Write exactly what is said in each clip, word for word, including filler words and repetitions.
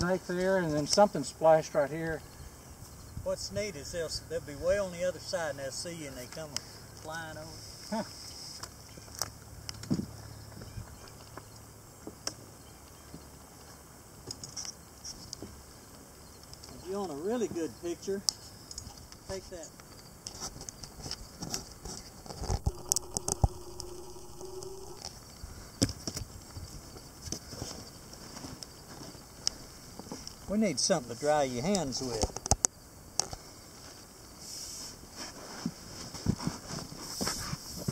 snake there, and then something splashed right here. What's neat is they'll, they'll be way on the other side, and they'll see you, and they come flying over. Huh. If you want a really good picture, take that. We need something to dry your hands with.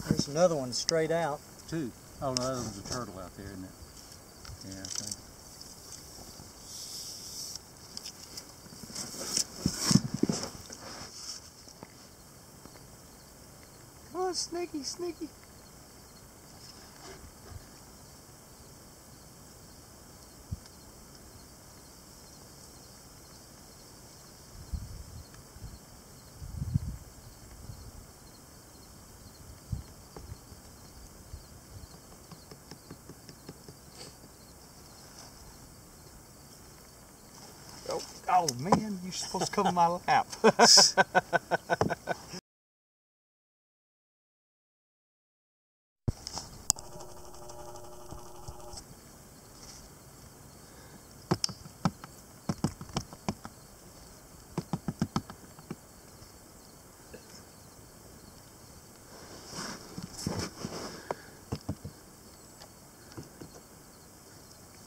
There's another one straight out. Two. Oh, no, the other one's a turtle out there, isn't it? Yeah, I think. Come on, sneaky, sneaky. Oh, oh man, you're supposed to come on my lap.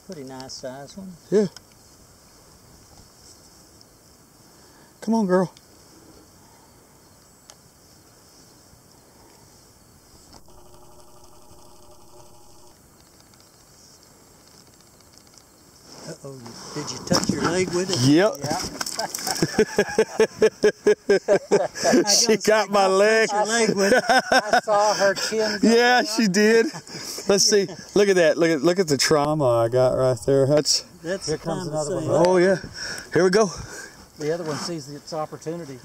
Pretty nice size one. Yeah. Come on, girl. Uh-oh, did you touch your leg with it? Yep. Yeah. She got my leg. leg with it. I saw her chin. Yeah, she did. Let's see. Look at that. Look at look at the trauma I got right there. That's, That's here comes another one. Right? Oh yeah. Here we go. The other one sees its opportunity.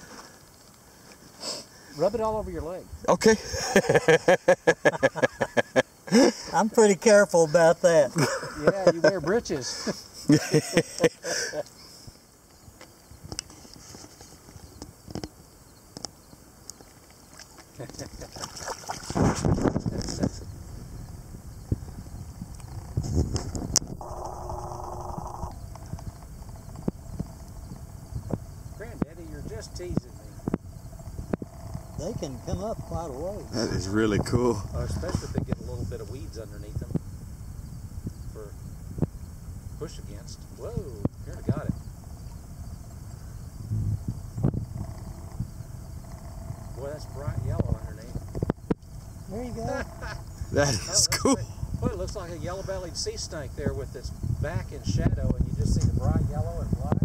Rub it all over your leg. Okay. I'm pretty careful about that. Yeah, you wear britches. Just teasing me. They can come up quite a ways. That is really cool. Uh, especially if they get a little bit of weeds underneath them for push against. Whoa, here I got it. Boy, that's bright yellow underneath. There you go. That is oh, cool. Like, boy, it looks like a yellow-bellied sea snake there with its back in shadow, and you just see the bright yellow and black.